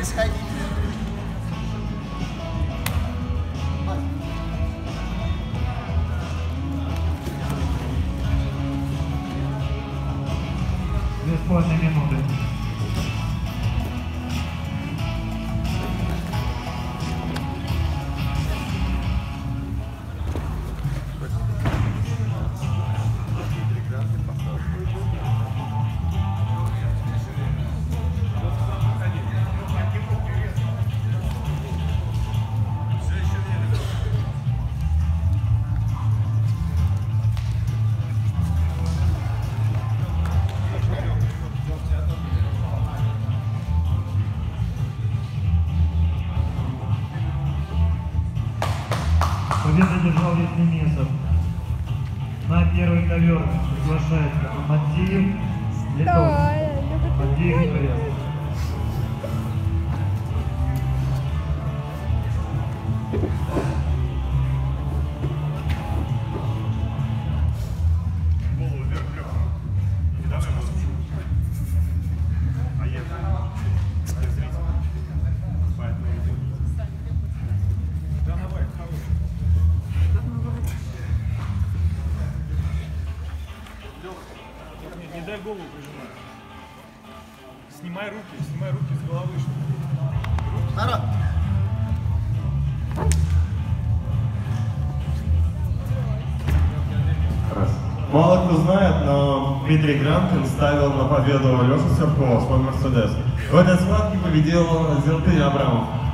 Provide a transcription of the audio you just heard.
не исходить. Бесплатные минуты. Победу держал Летнемесов. На первый ковер приглашается Мадзиев Летов. Мадзиев Летов. Не дай голову прижимать. Снимай руки с головы. Народ! Мало кто знает, но Дмитрий Гранкин ставил на победу Лешу Серкова, свой Мерседес. В этой схватке победил Зелтынь Абрамов.